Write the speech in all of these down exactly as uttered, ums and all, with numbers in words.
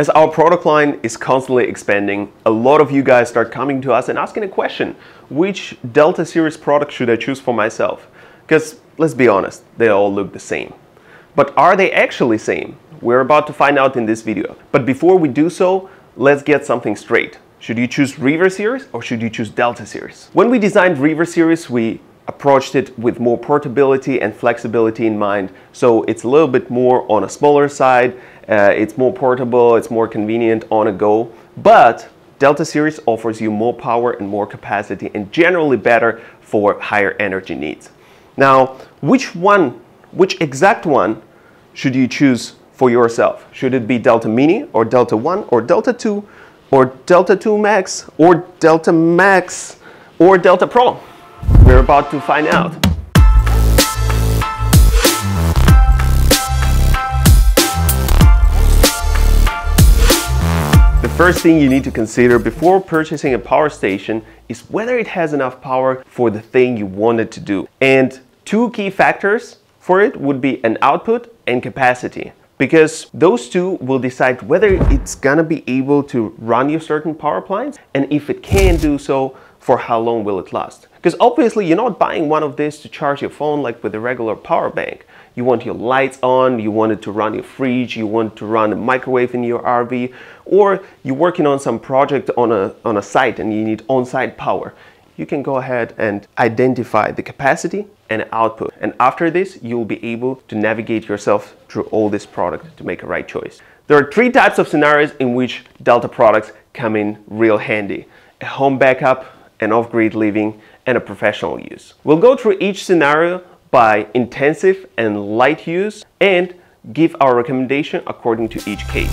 As our product line is constantly expanding, a lot of you guys start coming to us and asking a question, which Delta Series product should I choose for myself? Because let's be honest, they all look the same. But are they actually same? We're about to find out in this video. But before we do so, let's get something straight. Should you choose River Series or should you choose Delta Series? When we designed River Series, we approached it with more portability and flexibility in mind. So it's a little bit more on a smaller side, uh, it's more portable, it's more convenient on a go. But Delta Series offers you more power and more capacity and generally better for higher energy needs. Now, which one, which exact one should you choose for yourself? Should it be Delta Mini or Delta one or Delta two or Delta two Max or Delta Max or Delta Pro? We're about to find out. The first thing you need to consider before purchasing a power station is whether it has enough power for the thing you want it to do. And two key factors for it would be an output and capacity, because those two will decide whether it's gonna be able to run your certain power plants, and if it can do so, for how long will it last? Because obviously you're not buying one of these to charge your phone like with a regular power bank. You want your lights on, you want it to run your fridge, you want to run a microwave in your R V, or you're working on some project on a, on a site and you need on-site power. You can go ahead and identify the capacity and output. And after this, you'll be able to navigate yourself through all this product to make a right choice. There are three types of scenarios in which Delta products come in real handy: a home backup, an off-grid living, and a professional use. We'll go through each scenario by intensive and light use and give our recommendation according to each case.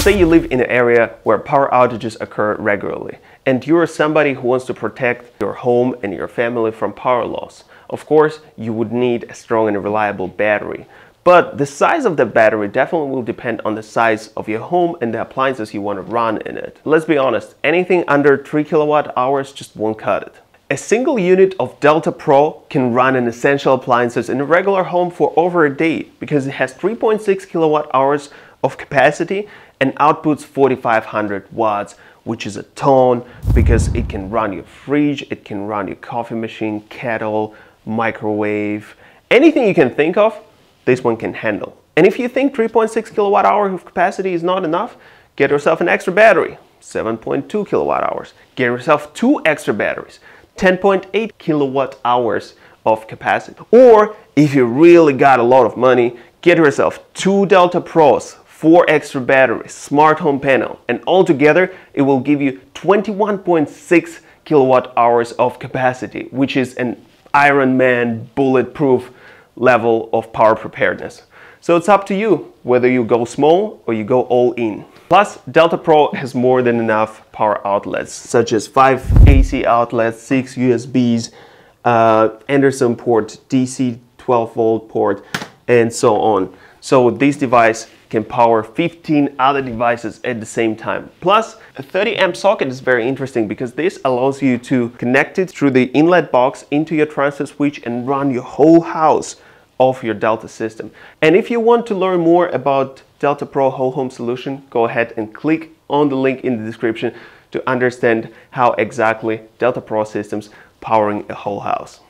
Say you live in an area where power outages occur regularly, and you're somebody who wants to protect your home and your family from power loss. Of course, you would need a strong and reliable battery, but the size of the battery definitely will depend on the size of your home and the appliances you want to run in it. Let's be honest, anything under three kilowatt hours just won't cut it. A single unit of Delta Pro can run an essential appliances in a regular home for over a day because it has three point six kilowatt hours of capacity and outputs forty-five hundred watts, which is a ton because it can run your fridge, it can run your coffee machine, kettle, microwave, anything you can think of, this one can handle. And if you think three point six kilowatt hours of capacity is not enough, get yourself an extra battery, seven point two kilowatt hours. Get yourself two extra batteries, ten point eight kilowatt hours of capacity. Or if you really got a lot of money, get yourself two Delta Pros, four extra batteries, smart home panel, and altogether it will give you twenty-one point six kilowatt hours of capacity, which is an Iron Man bulletproof level of power preparedness. So it's up to you whether you go small or you go all in. Plus, Delta Pro has more than enough power outlets, such as five A C outlets, six U S Bs, uh, Anderson port, D C twelve volt port, and so on. So this device can power fifteen other devices at the same time. Plus, a thirty amp socket is very interesting because this allows you to connect it through the inlet box into your transfer switch and run your whole house of your Delta system. And if you want to learn more about Delta Pro whole home solution, go ahead and click on the link in the description to understand how exactly Delta Pro systems powering a whole house.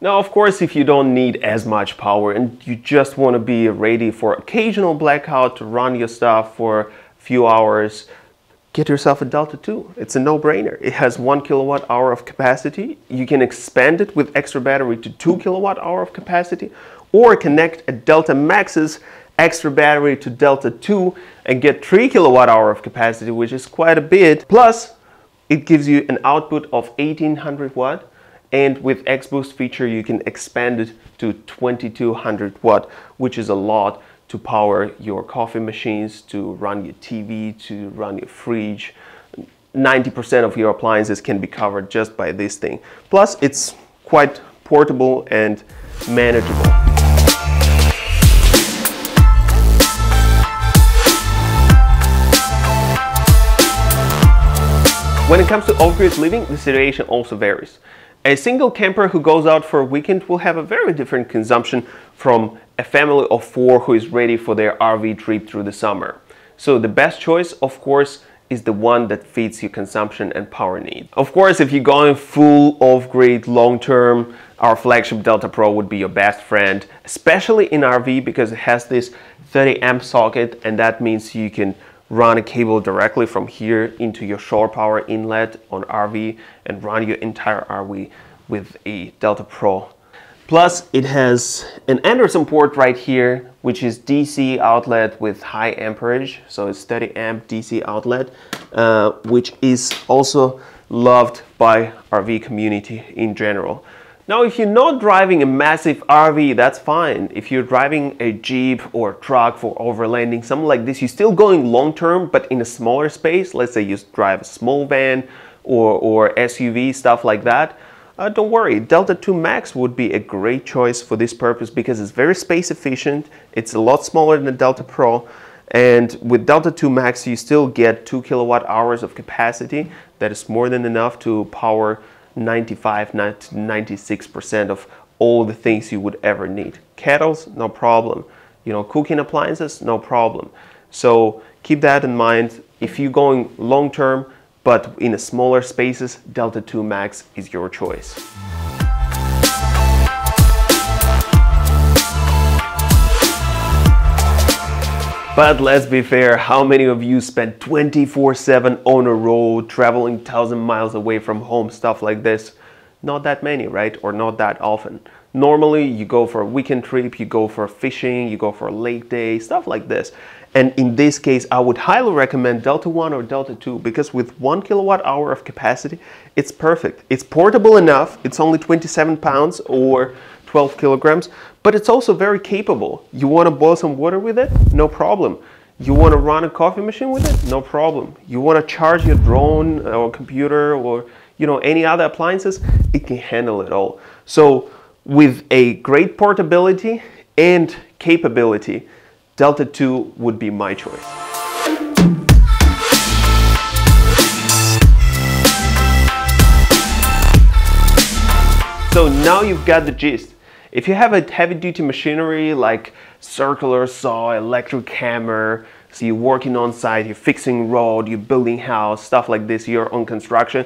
Now, of course, if you don't need as much power and you just want to be ready for occasional blackout to run your stuff for a few hours, get yourself a Delta two. It's a no-brainer. It has one kilowatt hour of capacity. You can expand it with extra battery to two kilowatt hour of capacity, or connect a Delta Max's extra battery to Delta two and get three kilowatt hour of capacity, which is quite a bit. Plus, it gives you an output of eighteen hundred watt. And with X-Boost feature, you can expand it to twenty-two hundred watt, which is a lot to power your coffee machines, to run your T V, to run your fridge. ninety percent of your appliances can be covered just by this thing. Plus, it's quite portable and manageable. When it comes to off-grid living, the situation also varies. A single camper who goes out for a weekend will have a very different consumption from a family of four who is ready for their R V trip through the summer. So the best choice, of course, is the one that fits your consumption and power need. Of course, if you're going full off-grid long-term, our flagship Delta Pro would be your best friend, especially in R V, because it has this thirty amp socket, and that means you can run a cable directly from here into your shore power inlet on R V and run your entire R V with a Delta Pro. Plus, it has an Anderson port right here, which is D C outlet with high amperage, so it's thirty amp D C outlet, uh, which is also loved by R V community in general. Now, if you're not driving a massive R V, that's fine. If you're driving a Jeep or truck for overlanding, something like this, you're still going long-term, but in a smaller space. Let's say you drive a small van or, or S U V, stuff like that. Uh, don't worry, Delta two Max would be a great choice for this purpose because it's very space efficient, it's a lot smaller than the Delta Pro, and with Delta two Max you still get two kilowatt hours of capacity. That is more than enough to power ninety-five to ninety-six percent of all the things you would ever need. Kettles, no problem. You know, cooking appliances, no problem. So keep that in mind. If you're going long term, but in a smaller spaces, Delta two Max is your choice. But let's be fair, how many of you spend twenty-four seven on a road, traveling one thousand miles away from home, stuff like this? Not that many, right? Or not that often. Normally, you go for a weekend trip, you go for fishing, you go for a lake day, stuff like this. And in this case, I would highly recommend Delta one or Delta two, because with one kilowatt hour of capacity, it's perfect. It's portable enough, it's only twenty-seven pounds or twelve kilograms, but it's also very capable. You want to boil some water with it? No problem. You want to run a coffee machine with it? No problem. You want to charge your drone or computer or, you know, any other appliances? It can handle it all. So with a great portability and capability, Delta two would be my choice. So now you've got the gist. If you have a heavy-duty machinery like circular saw, electric hammer, so you're working on site, you're fixing road, you're building house, stuff like this, you're on construction,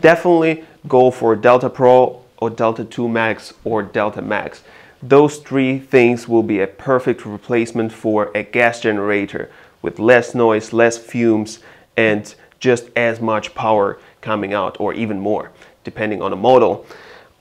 definitely go for Delta Pro or Delta two Max or Delta Max. Those three things will be a perfect replacement for a gas generator with less noise, less fumes, and just as much power coming out, or even more, depending on the model.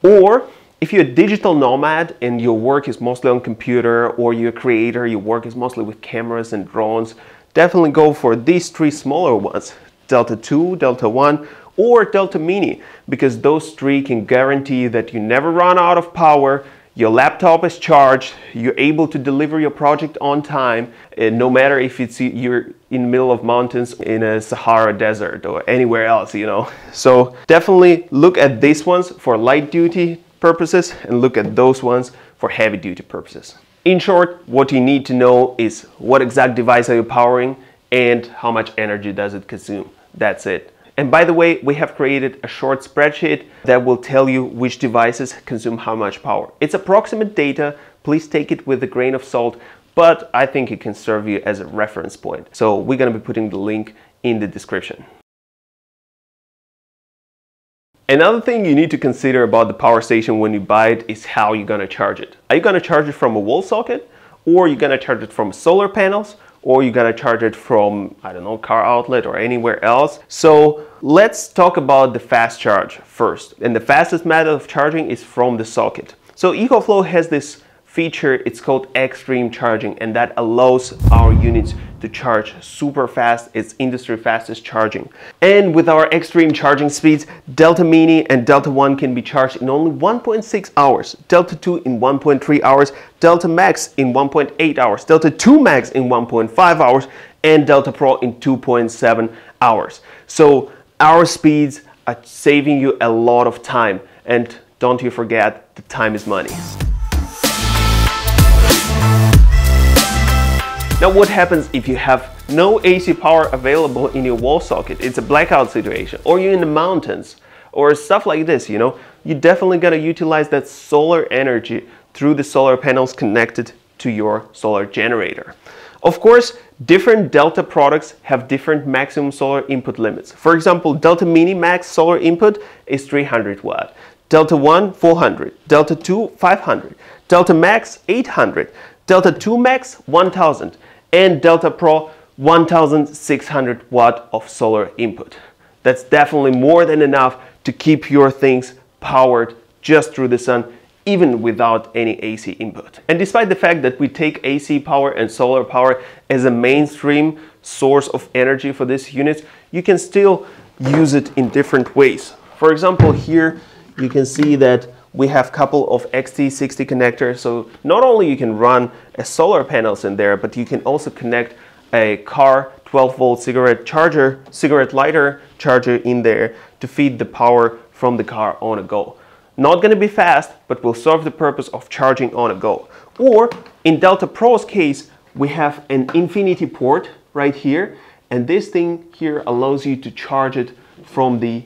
Or if you're a digital nomad and your work is mostly on computer, or you're a creator, your work is mostly with cameras and drones, definitely go for these three smaller ones, Delta two, Delta one, or Delta Mini, because those three can guarantee that you never run out of power, your laptop is charged, you're able to deliver your project on time, and no matter if it's you're in the middle of mountains in a Sahara desert or anywhere else, you know. So definitely look at these ones for light duty purposes and look at those ones for heavy duty purposes. In short, what you need to know is what exact device are you powering and how much energy does it consume. That's it. And by the way, we have created a short spreadsheet that will tell you which devices consume how much power. It's approximate data, please take it with a grain of salt, but I think it can serve you as a reference point. So we're gonna be putting the link in the description. Another thing you need to consider about the power station when you buy it is how you're gonna charge it. Are you gonna charge it from a wall socket, or you're gonna charge it from solar panels, or you gotta charge it from, I don't know, car outlet or anywhere else. So let's talk about the fast charge first. And the fastest method of charging is from the socket. So EcoFlow has this feature, it's called extreme charging, and that allows our units to charge super fast. It's industry fastest charging. And with our extreme charging speeds, Delta Mini and Delta one can be charged in only one point six hours, Delta two in one point three hours, Delta Max in one point eight hours, Delta two Max in one point five hours, and Delta Pro in two point seven hours. So our speeds are saving you a lot of time, and don't you forget, the time is money. Now what happens if you have no A C power available in your wall socket? It's a blackout situation, or you're in the mountains, or stuff like this, you know? You definitely gotta utilize that solar energy through the solar panels connected to your solar generator. Of course, different Delta products have different maximum solar input limits. For example, Delta Mini Max solar input is three hundred watt, Delta one four hundred, Delta two five hundred, Delta Max eight hundred, Delta two Max one thousand, and Delta Pro one thousand six hundred watt of solar input. That's definitely more than enough to keep your things powered just through the sun, even without any A C input. And despite the fact that we take A C power and solar power as a mainstream source of energy for these units, you can still use it in different ways. For example, here you can see that we have a couple of X T sixty connectors. So not only you can run a solar panels in there, but you can also connect a car twelve volt cigarette charger, cigarette lighter charger in there to feed the power from the car on a go. Not going to be fast, but will serve the purpose of charging on a go. Or in Delta Pro's case, we have an Infinity port right here, and this thing here allows you to charge it from the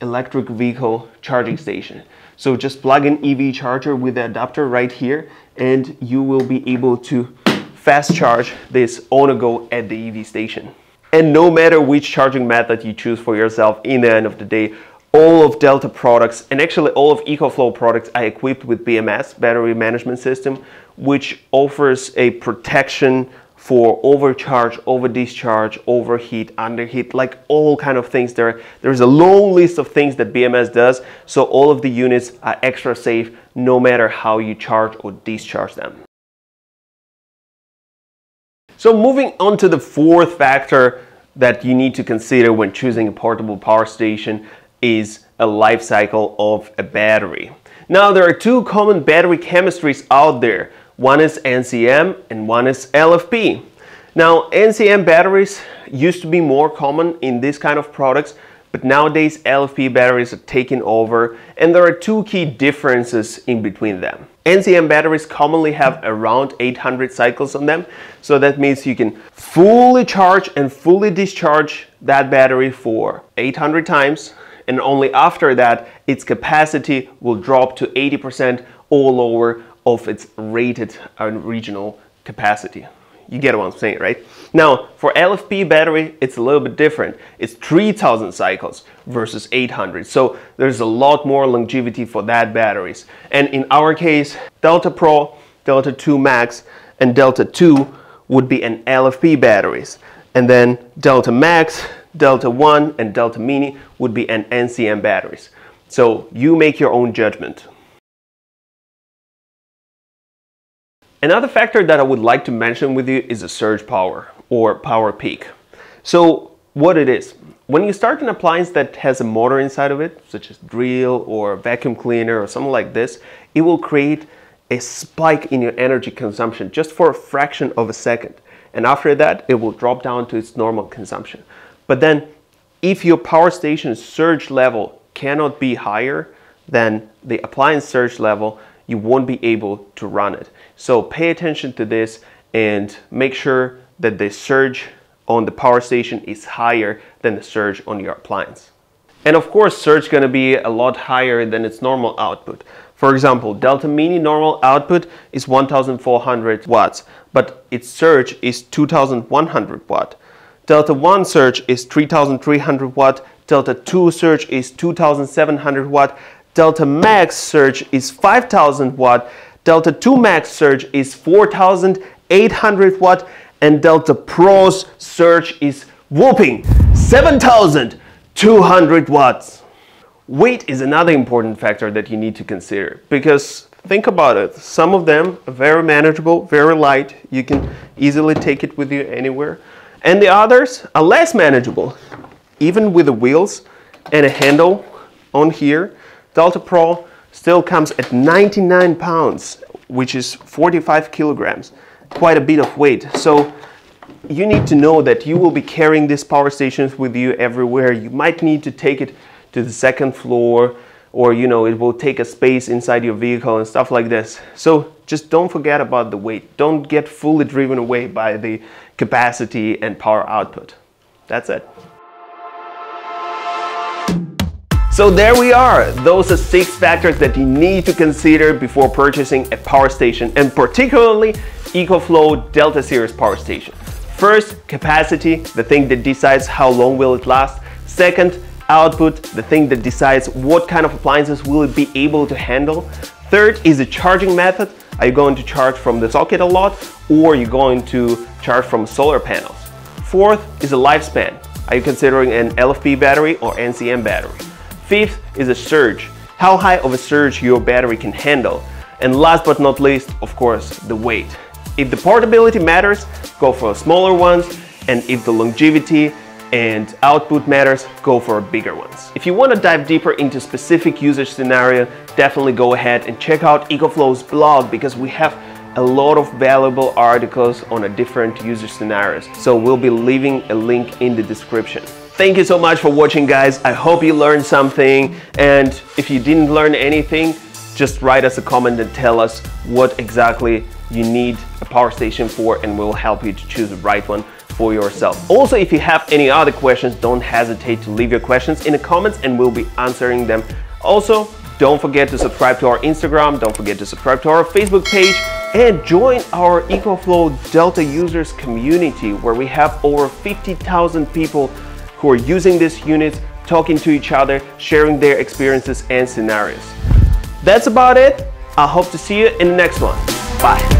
electric vehicle charging station. So just plug an E V charger with the adapter right here, and you will be able to fast charge this on a go at the E V station. And no matter which charging method you choose for yourself, in the end of the day, all of Delta products, and actually all of EcoFlow products, are equipped with B M S, battery management system, which offers a protection for overcharge, over discharge, overheat, underheat, like all kind of things. There, there's a long list of things that B M S does, so all of the units are extra safe no matter how you charge or discharge them. So moving on to the fourth factor that you need to consider when choosing a portable power station is a life cycle of a battery. Now, there are two common battery chemistries out there. One is N C M and one is L F P. Now, N C M batteries used to be more common in this kind of products, but nowadays L F P batteries are taking over, and there are two key differences in between them. N C M batteries commonly have around eight hundred cycles on them, so that means you can fully charge and fully discharge that battery for eight hundred times, and only after that its capacity will drop to eighty percent or lower of its rated original capacity. You get what I'm saying, right? Now, for L F P battery, it's a little bit different. It's three thousand cycles versus eight hundred. So there's a lot more longevity for that batteries. And in our case, Delta Pro, Delta two Max, and Delta two would be an L F P batteries. And then Delta Max, Delta one, and Delta Mini would be an N C M batteries. So you make your own judgment. Another factor that I would like to mention with you is a surge power or power peak. So what it is, when you start an appliance that has a motor inside of it, such as drill or vacuum cleaner or something like this, it will create a spike in your energy consumption just for a fraction of a second. And after that, it will drop down to its normal consumption. But then if your power station's surge level cannot be higher than the appliance surge level, you won't be able to run it. So pay attention to this and make sure that the surge on the power station is higher than the surge on your appliance. And of course, surge is going to be a lot higher than its normal output. For example, Delta Mini normal output is one thousand four hundred watts, but its surge is two thousand one hundred watt. Delta one surge is three thousand three hundred watt, Delta two surge is two thousand seven hundred watt, Delta Max surge is five thousand watt, Delta two Max surge is four thousand eight hundred watt, and Delta Pro's surge is whopping seven thousand two hundred watts. Weight is another important factor that you need to consider, because think about it, some of them are very manageable, very light, you can easily take it with you anywhere, and the others are less manageable. Even with the wheels and a handle on here, Delta Pro still comes at ninety-nine pounds, which is forty-five kilograms, quite a bit of weight. So you need to know that you will be carrying these power stations with you everywhere. You might need to take it to the second floor, or you know, it will take a space inside your vehicle and stuff like this. So just don't forget about the weight. Don't get fully driven away by the capacity and power output. That's it. So there we are. Those are six factors that you need to consider before purchasing a power station, and particularly EcoFlow Delta Series power station. First, capacity, the thing that decides how long will it last. Second, output, the thing that decides what kind of appliances will it be able to handle. Third is the charging method. Are you going to charge from the socket a lot, or are you going to charge from solar panels? Fourth is the lifespan. Are you considering an L F P battery or N C M battery? Fifth is a surge. How high of a surge your battery can handle. And last but not least, of course, the weight. If the portability matters, go for smaller ones, and if the longevity and output matters, go for bigger ones. If you want to dive deeper into specific usage scenario, definitely go ahead and check out EcoFlow's blog, because we have a lot of valuable articles on a different usage scenarios. So we'll be leaving a link in the description. Thank you so much for watching, guys. I hope you learned something, and if you didn't learn anything, just write us a comment and tell us what exactly you need a power station for, and we'll help you to choose the right one for yourself. Also, if you have any other questions, don't hesitate to leave your questions in the comments and we'll be answering them. Also, don't forget to subscribe to our Instagram, don't forget to subscribe to our Facebook page, and join our EcoFlow Delta users community, where we have over fifty thousand people who are using this unit, talking to each other, sharing their experiences and scenarios. That's about it. I hope to see you in the next one. Bye.